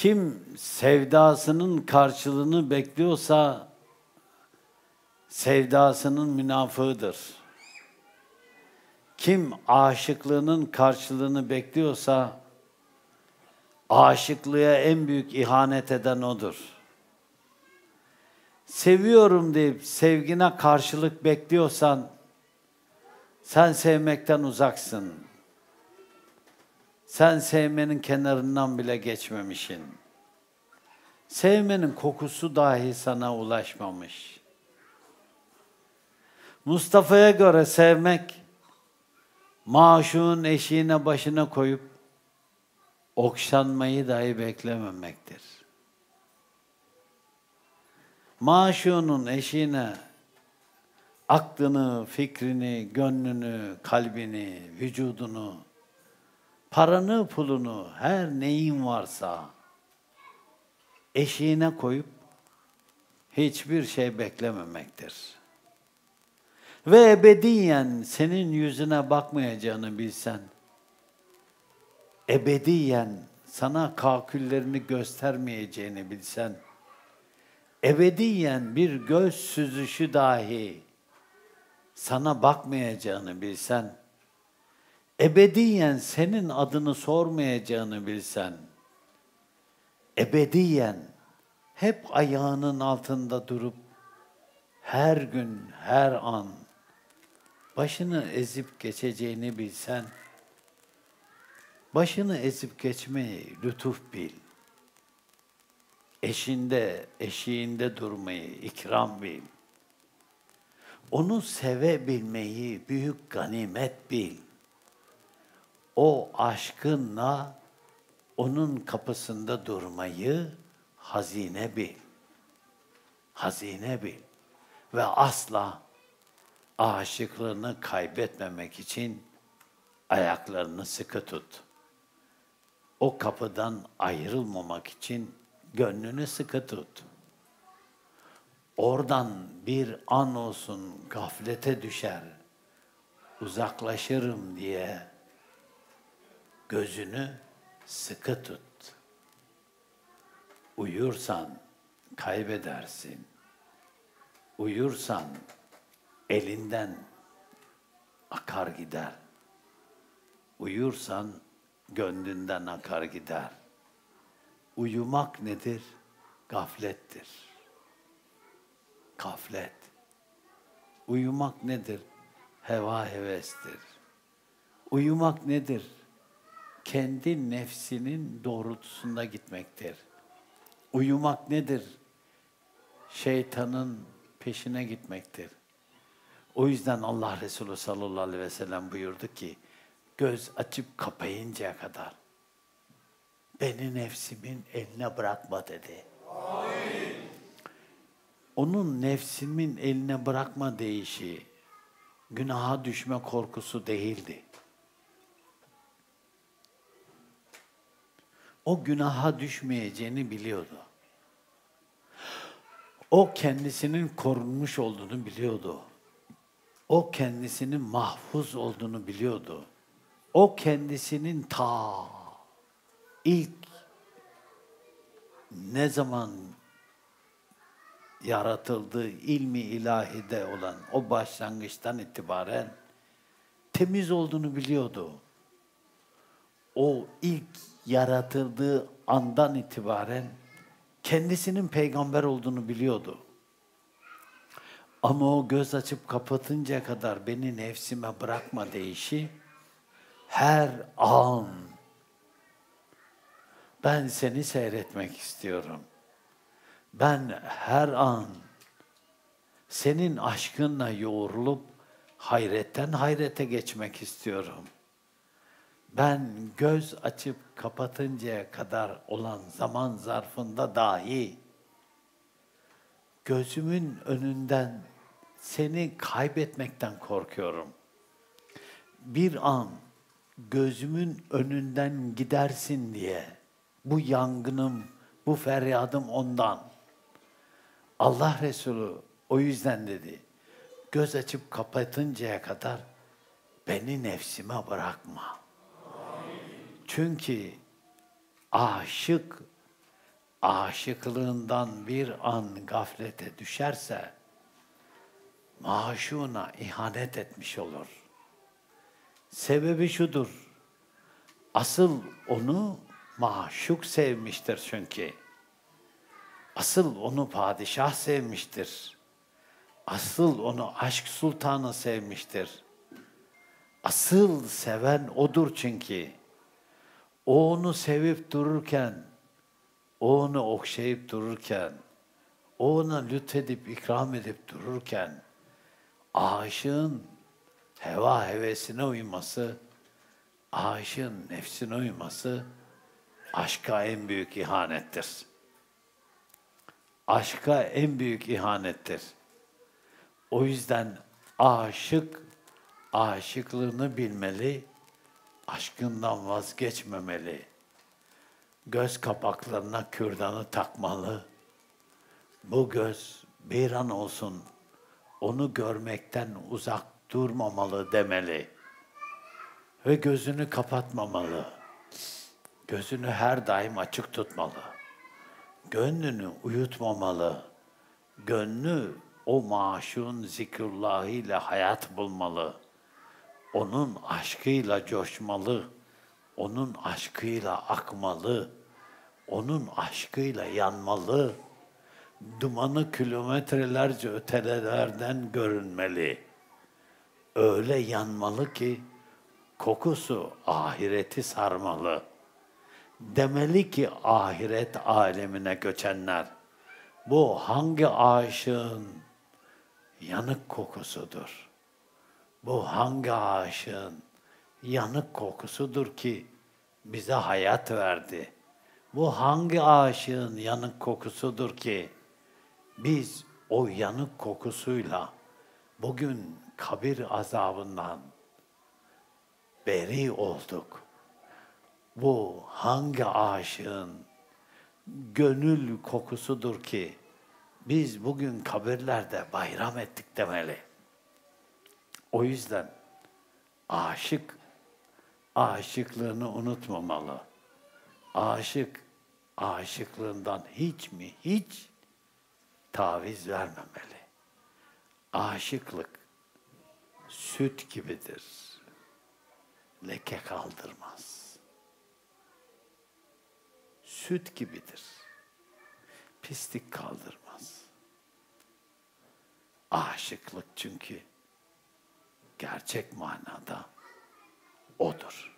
Kim sevdasının karşılığını bekliyorsa sevdasının münafığıdır. Kim aşıklığının karşılığını bekliyorsa aşıklığa en büyük ihanet eden odur. Seviyorum deyip sevgine karşılık bekliyorsan sen sevmekten uzaksın. Sen sevmenin kenarından bile geçmemişsin. Sevmenin kokusu dahi sana ulaşmamış. Mustafa'ya göre sevmek, maşuğun eşiğine başına koyup okşanmayı dahi beklememektir. Maşuğunun eşiğine aklını, fikrini, gönlünü, kalbini, vücudunu, paranı, pulunu, her neyin varsa eşiğine koyup hiçbir şey beklememektir. Ve ebediyen senin yüzüne bakmayacağını bilsen, ebediyen sana kaküllerini göstermeyeceğini bilsen, ebediyen bir göz süzüşü dahi sana bakmayacağını bilsen, ebediyen senin adını sormayacağını bilsen, ebediyen hep ayağının altında durup her gün, her an başını ezip geçeceğini bilsen, başını ezip geçmeyi lütuf bil. Eşiğinde durmayı ikram bil. Onu sevebilmeyi büyük ganimet bil. O aşkınla onun kapısında durmayı hazine bil. Hazine bil. Ve asla aşıklığını kaybetmemek için ayaklarını sıkı tut. O kapıdan ayrılmamak için gönlünü sıkı tut. Oradan bir an olsun gaflete düşer, uzaklaşırım diye gözünü sıkı tut. Uyursan kaybedersin. Uyursan elinden akar gider. Uyursan gönlünden akar gider. Uyumak nedir? Gaflettir. Gaflet. Uyumak nedir? Heva hevestir. Uyumak nedir? Kendi nefsinin doğrultusunda gitmektir. Uyumak nedir? Şeytanın peşine gitmektir. O yüzden Allah Resulü sallallahu aleyhi ve sellem buyurdu ki, göz açıp kapayıncaya kadar beni nefsimin eline bırakma dedi. Amin. Onun nefsimin eline bırakma deyişi günaha düşme korkusu değildi. O günaha düşmeyeceğini biliyordu. O kendisinin korunmuş olduğunu biliyordu. O kendisinin mahfuz olduğunu biliyordu. O kendisinin ta ilk ne zaman yaratıldığı ilmi ilahide olan o başlangıçtan itibaren temiz olduğunu biliyordu. O ilk yaratıldığı andan itibaren kendisinin peygamber olduğunu biliyordu. Ama o göz açıp kapatıncaya kadar beni nefsime bırakma deyişi her an ben seni seyretmek istiyorum. Ben her an senin aşkınla yoğrulup hayretten hayrete geçmek istiyorum. Ben göz açıp kapatıncaya kadar olan zaman zarfında dahi gözümün önünden seni kaybetmekten korkuyorum. Bir an gözümün önünden gidersin diye bu yangınım, bu feryadım ondan. Allah Resulü o yüzden dedi, göz açıp kapatıncaya kadar beni nefsime bırakma. Çünkü aşık aşıklığından bir an gaflete düşerse, maşuna ihanet etmiş olur. Sebebi şudur, asıl onu maşuk sevmiştir çünkü. Asıl onu padişah sevmiştir. Asıl onu aşk sultanı sevmiştir. Asıl seven odur çünkü. O onu sevip dururken, o onu okşayıp dururken, o ona lütfedip, ikram edip dururken, aşığın heva hevesine uyması, aşığın nefsine uyması, aşka en büyük ihanettir. Aşka en büyük ihanettir. O yüzden aşık, aşıklığını bilmeli, aşkından vazgeçmemeli. Göz kapaklarına kürdanı takmalı. Bu göz bir an olsun onu görmekten uzak durmamalı demeli. Ve gözünü kapatmamalı. Gözünü her daim açık tutmalı. Gönlünü uyutmamalı. Gönlü o maşuğun zikrullahıyla hayat bulmalı. Onun aşkıyla coşmalı, onun aşkıyla akmalı, onun aşkıyla yanmalı, dumanı kilometrelerce ötelerden görünmeli. Öyle yanmalı ki, kokusu ahireti sarmalı. Demeli ki ahiret alemine göçenler, bu hangi aşığın yanık kokusudur? Bu hangi aşığın yanık kokusudur ki bize hayat verdi? Bu hangi aşığın yanık kokusudur ki biz o yanık kokusuyla bugün kabir azabından beri olduk? Bu hangi aşığın gönül kokusudur ki biz bugün kabirlerde bayram ettik demeli. O yüzden aşık, aşıklığını unutmamalı. Aşık, aşıklığından hiç taviz vermemeli. Aşıklık süt gibidir. Leke kaldırmaz. Süt gibidir. Pislik kaldırmaz. Aşıklık çünkü gerçek manada odur.